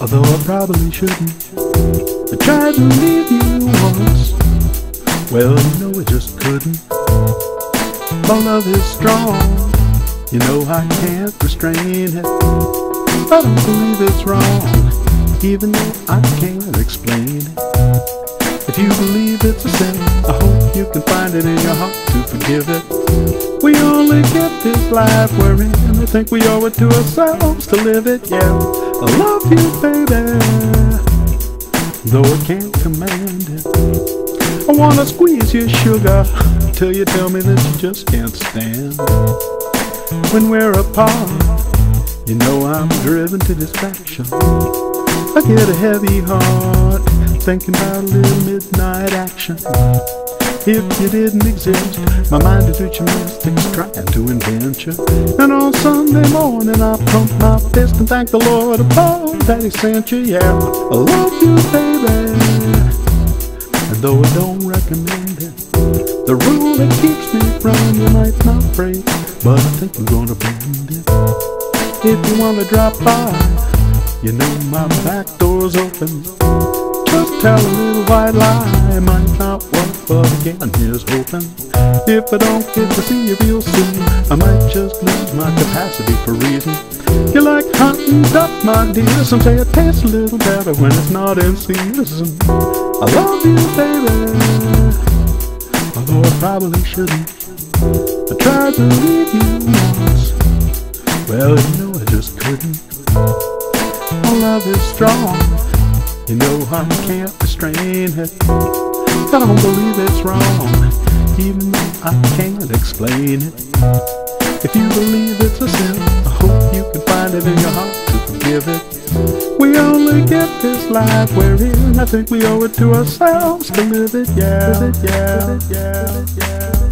Although I probably shouldn't, I tried to leave you once. Well, no, I just couldn't. My love is strong, you know I can't restrain it. I don't believe it's wrong, even though I can't explain it. If you believe it's a sin, I hope you can find it in your heart to forgive it. We only get this life we're in, and I think we owe it to ourselves to live it, yeah. I love you, baby, though I can't command it. I wanna squeeze your sugar till you tell me that you just can't stand. When we're apart, You know I'm driven to distraction. I get a heavy heart thinking about a little midnight action. If you didn't exist, my mind is rich gymnastics trying to invent you. And on Sunday morning I pump my fist and thank the Lord above that He sent you. Yeah, I love you, baby. And though I don't recommend it, the rule that keeps me from you might not break, but I think I'm gonna bend it. If you wanna drop by, you know my back door's open. Just tell a little white lie, it might not work, but again here's hoping. If I don't get to see you real soon, I might just lose my capacity for reason. You like hunting duck, my dear. Some say it tastes a little better when it's not in season. I love you, baby, although I probably shouldn't. I tried to leave you once, well, you know I just couldn't. My love is strong, you know I can't restrain it. I don't believe it's wrong, even though I can't explain it. If you believe it's a sin, I hope you can find it in your heart to forgive it. We only get this life we're in, I think we owe it to ourselves to live it, yeah, live it, yeah, live it, yeah, live it, yeah.